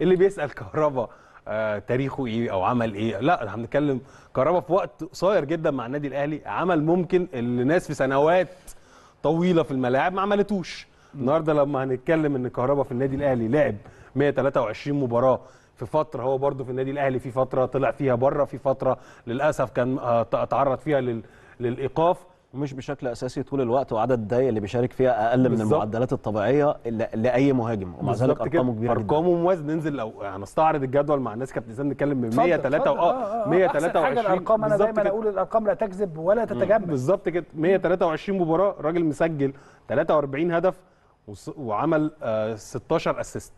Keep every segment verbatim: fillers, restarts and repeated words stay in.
اللي بيسأل كهربا آه تاريخه ايه او عمل ايه، لا هنتكلم كهربا في وقت قصير جدا مع النادي الاهلي عمل ممكن اللي ناس في سنوات طويله في الملاعب ما عملتوش. النهارده لما هنتكلم ان كهربا في النادي الاهلي لعب مئة وثلاثة وعشرين مباراه في فتره هو برده في النادي الاهلي، في فتره طلع فيها بره، في فتره للاسف كان تعرض فيها لل... للايقاف مش بشكل اساسي طول الوقت، وعدد الدقايق اللي بيشارك فيها اقل بالزبط. من المعدلات الطبيعيه لاي مهاجم، ومع ذلك ارقامه كبيره جدا، ارقامه موازنه. ننزل او هنستعرض الجدول مع الناس، كانت لسه بنتكلم من مئة وثلاثة وعشرين الارقام. انا دايما اقول الارقام لا تكذب ولا تتجمل، بالظبط كده. مئة وثلاثة وعشرين مباراه، راجل مسجل ثلاثة وأربعين هدف وعمل ستاشر اسيست،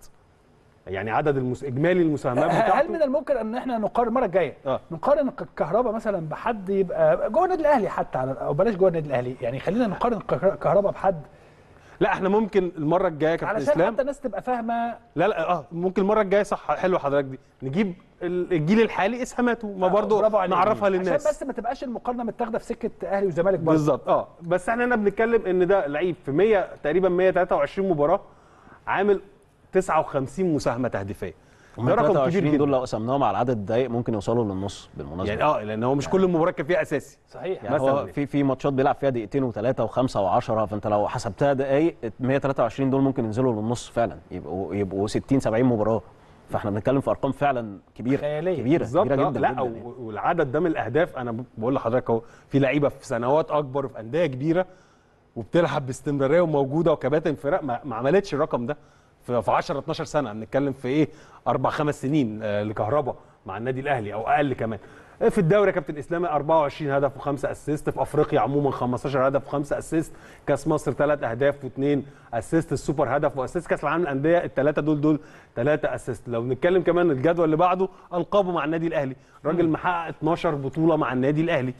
يعني عدد المس... اجمالي المساهمات بتاعته. هل من الممكن ان احنا نقارن المره الجايه آه. نقارن كهربا مثلا بحد يبقى جوه النادي الاهلي حتى على... او بلاش جوه النادي الاهلي، يعني خلينا نقارن كهربا بحد. لا احنا ممكن المره الجايه كابتن اسلام علشان حتى الناس تبقى فاهمه. لا لا اه ممكن المره الجايه، صح، حلو حضرتك دي، نجيب الجيل الحالي اسهاماته ما آه برضه نعرفها للناس عشان بس ما تبقاش المقارنه متاخده في سكه اهلي وزمالك برضه. بالظبط اه بس احنا هنا بنتكلم ان ده لعيب في مئة تقريبا مئة وثلاثة وعشرين مباراه عامل تسعة وخمسين مساهمه تهديفيه، ده رقم كبير جدا. دول لو قسمناهم على عدد الدقائق ممكن يوصلوا للنص بالمناسبه، يعني اه لان هو مش كل المباراه كان فيها اساسي، صحيح، يعني هو في في ماتشات بيلعب فيها دقيقتين وثلاثه وخمسه وعشرة، فانت لو حسبتها دقائق مئة وثلاثة وعشرين دول ممكن ينزلوا للنص فعلا، يبقوا يبقوا ستين سبعين مباراه، فاحنا بنتكلم في ارقام فعلا كبيره خياليه كبيره, كبيرة جدا. لا جداً يعني. والعدد ده من الاهداف، انا بقول لحضرتك اهو في لعيبه في سنوات اكبر وفي انديه كبيره وبتلعب باستمراريه وموجوده وكباتن فرق ما عملتش الرقم ده في عشرة اتناشر سنه. بنتكلم في ايه، اربع خمس سنين لكهربا مع النادي الاهلي او اقل كمان. في الدوري يا كابتن اسلام أربعة وعشرين هدف وخمسة اسيست، في افريقيا عموما خمستاشر هدف وخمسة اسيست، كاس مصر ثلاث اهداف واثنين اسيست، السوبر هدف واسيست، كاس العالم للانديه الثلاثه دول دول ثلاثه اسيست. لو نتكلم كمان الجدول اللي بعده القابه مع النادي الاهلي، راجل محقق اتناشر بطوله مع النادي الاهلي.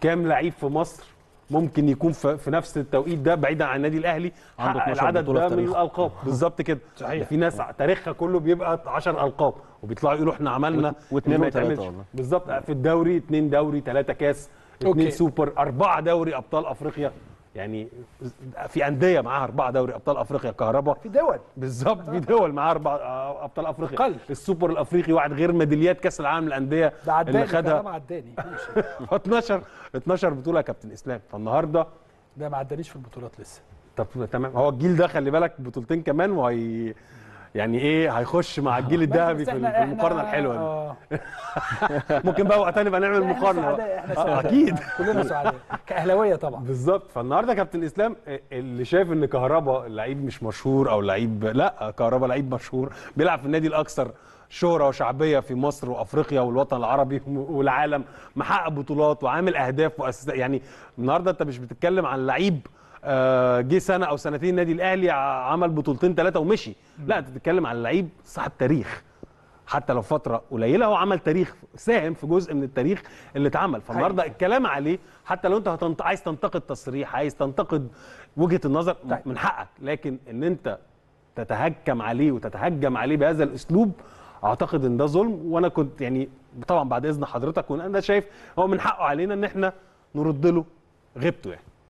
كام لعيب في مصر ممكن يكون في نفس التوقيت ده بعيدا عن النادي الاهلي عنده العدد ده من الالقاب؟ بالظبط كده. صحيح. في ناس تاريخها كله بيبقى عشرة القاب وبيطلعوا يقولوا احنا عملنا واثنين ما يتعملش. بالظبط، في الدوري اتنين دوري، ثلاثه كاس، اثنين سوبر، اربعه دوري ابطال افريقيا، يعني في انديه معاها اربعه دوري ابطال افريقيا كهربا، في دول بالظبط، في دول معاها اربعه ابطال افريقيا قل. السوبر الافريقي واحد، غير ميداليات كاس العالم للانديه اللي خدها ده عداني اتناشر اتناشر بطوله يا كابتن اسلام. فالنهارده ده ما عدانيش في البطولات لسه. طب تمام، هو الجيل ده خلي بالك بطولتين كمان وهي يعني ايه، هيخش مع الجيل الذهبي في المقارنه الحلوه دي. آه. ممكن بقى وقتها نبقى نعمل مقارنه. احنا سعداء اكيد كلنا سعداء كاهلاويه طبعا. بالظبط. فالنهارده يا كابتن اسلام اللي شايف ان كهربا لعيب مش مشهور او لعيب، لا كهربا لعيب مشهور بيلعب في النادي الاكثر شهره وشعبيه في مصر وافريقيا والوطن العربي والعالم، محقق بطولات وعامل اهداف واساسات. يعني النهارده انت مش بتتكلم عن لعيب جه سنه او سنتين النادي الاهلي عمل بطولتين ثلاثه ومشي، لا انت بتتكلم على لعيب صاحب تاريخ، حتى لو فتره قليله هو عمل تاريخ، ساهم في جزء من التاريخ اللي اتعمل. فالنهارده الكلام عليه، حتى لو انت هتنت... عايز تنتقد تصريح، عايز تنتقد وجهه النظر، من حقك، لكن ان انت تتهكم عليه وتتهجم عليه بهذا الاسلوب اعتقد ان ده ظلم. وانا كنت يعني طبعا بعد اذن حضرتك، وانا شايف هو من حقه علينا ان احنا نرد له غيبته يعني.